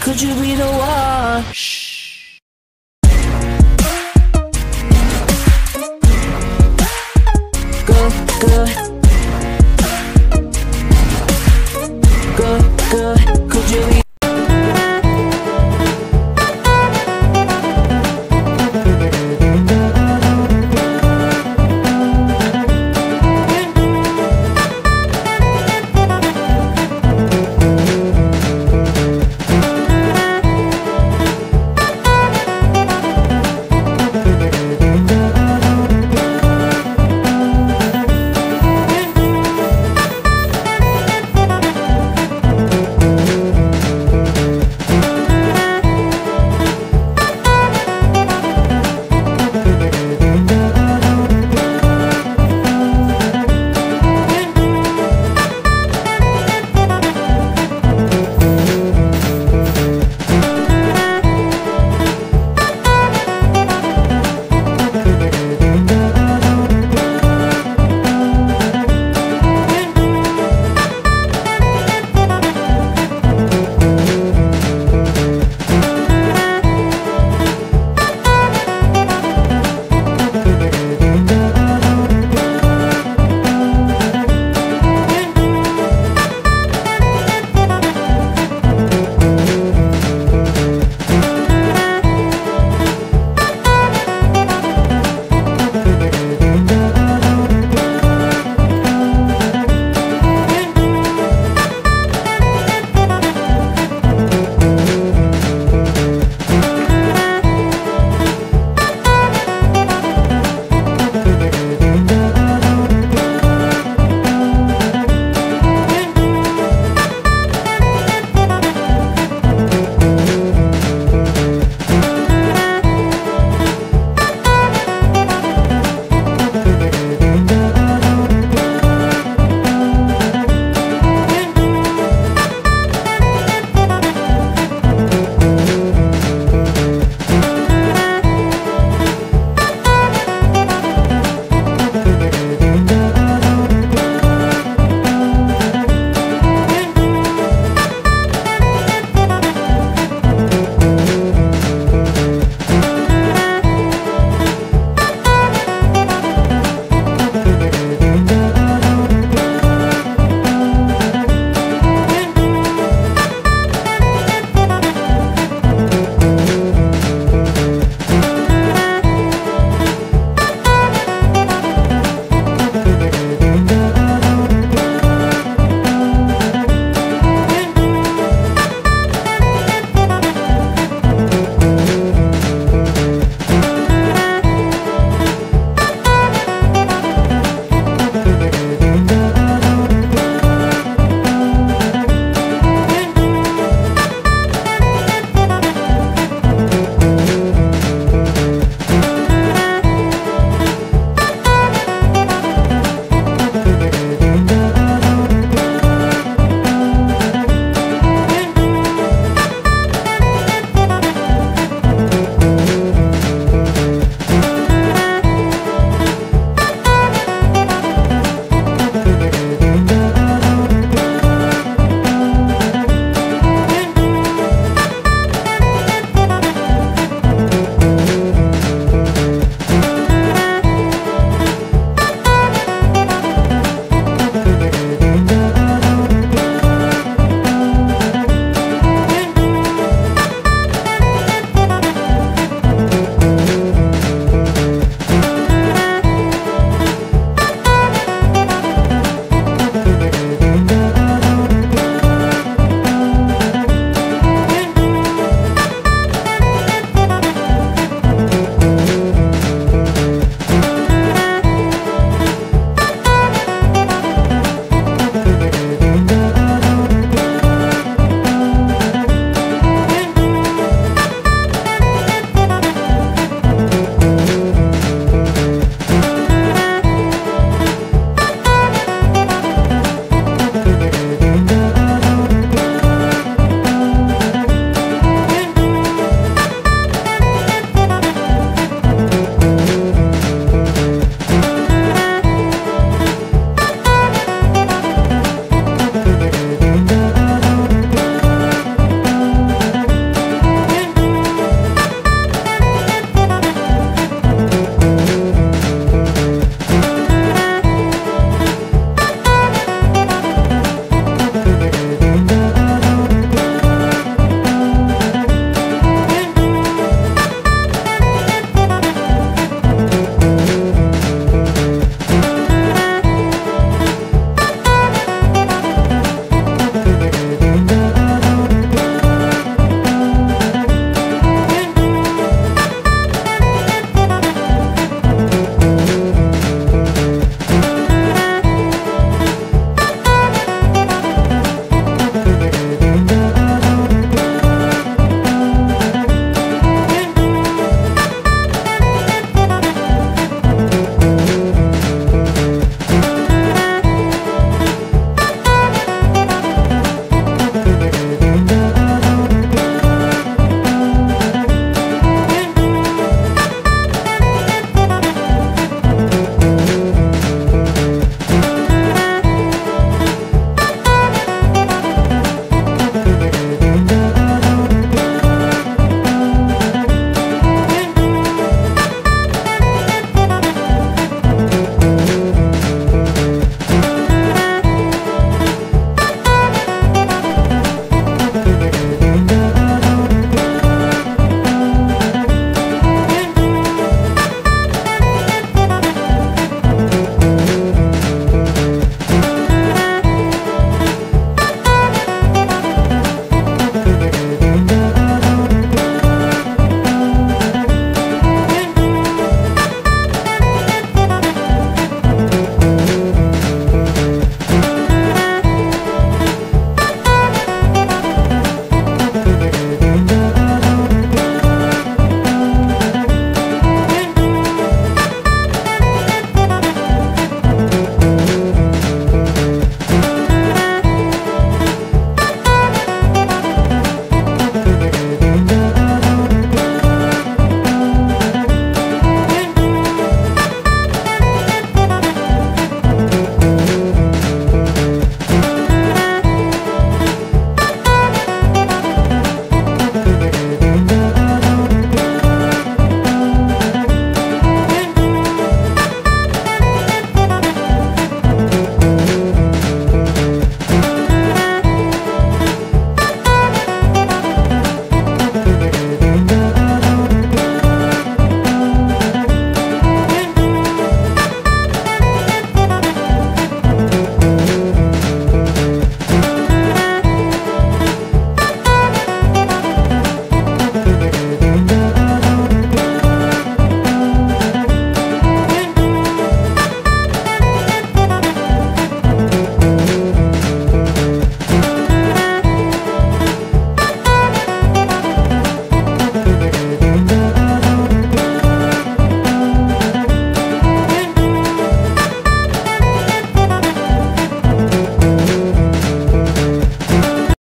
Could you be the one?